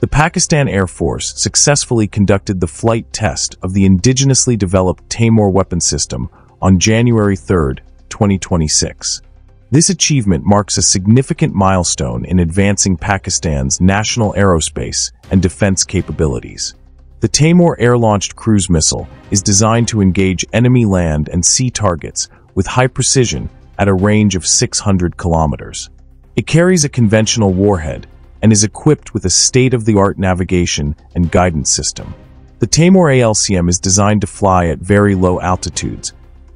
The Pakistan Air Force successfully conducted the flight test of the indigenously developed Taimoor Weapon System on January 3, 2026. This achievement marks a significant milestone in advancing Pakistan's national aerospace and defense capabilities. The Taimoor air-launched cruise missile is designed to engage enemy land and sea targets with high precision at a range of 600 kilometers. It carries a conventional warhead and is equipped with a state-of-the-art navigation and guidance system. The Taimoor ALCM is designed to fly at very low altitudes,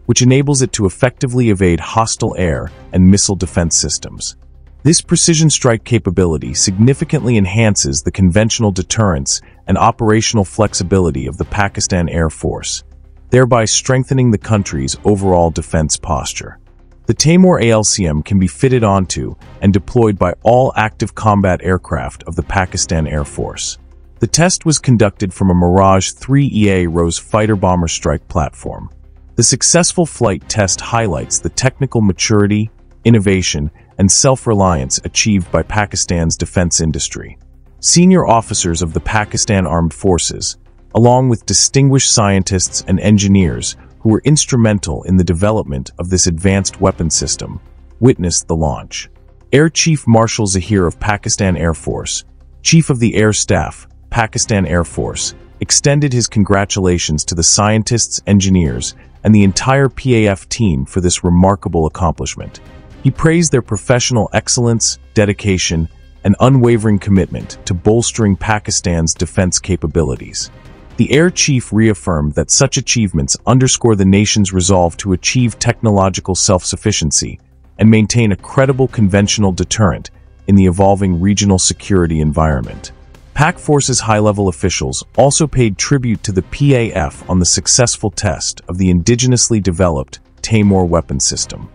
which enables it to effectively evade hostile air and missile defense systems. This precision strike capability significantly enhances the conventional deterrence and operational flexibility of the Pakistan Air Force, thereby strengthening the country's overall defense posture. The Taimoor ALCM can be fitted onto and deployed by all active combat aircraft of the Pakistan Air Force. The test was conducted from a Mirage 3 EA Rose fighter-bomber strike platform. The successful flight test highlights the technical maturity, innovation, and self-reliance achieved by Pakistan's defense industry. Senior officers of the Pakistan Armed Forces, along with distinguished scientists and engineers, who were instrumental in the development of this advanced weapon system, witnessed the launch. Air Chief Marshal Zahir of Pakistan Air Force, Chief of the Air Staff, Pakistan Air Force, extended his congratulations to the scientists, engineers, and the entire PAF team for this remarkable accomplishment. He praised their professional excellence, dedication, and unwavering commitment to bolstering Pakistan's defense capabilities. The Air Chief reaffirmed that such achievements underscore the nation's resolve to achieve technological self-sufficiency and maintain a credible conventional deterrent in the evolving regional security environment. PAC Force's high-level officials also paid tribute to the PAF on the successful test of the indigenously developed Taimoor Weapon System.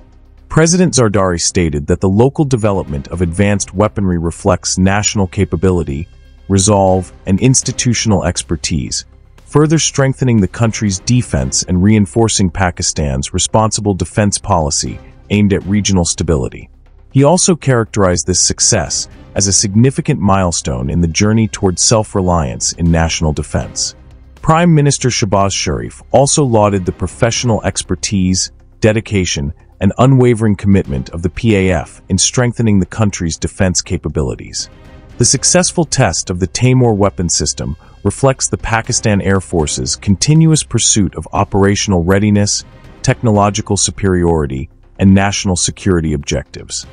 President Zardari stated that the local development of advanced weaponry reflects national capability, resolve, and institutional expertise, further strengthening the country's defense and reinforcing Pakistan's responsible defense policy aimed at regional stability. He also characterized this success as a significant milestone in the journey toward self-reliance in national defense. Prime Minister Shahbaz Sharif also lauded the professional expertise, dedication, and unwavering commitment of the PAF in strengthening the country's defense capabilities. The successful test of the Taimoor weapon system reflects the Pakistan Air Force's continuous pursuit of operational readiness, technological superiority, and national security objectives.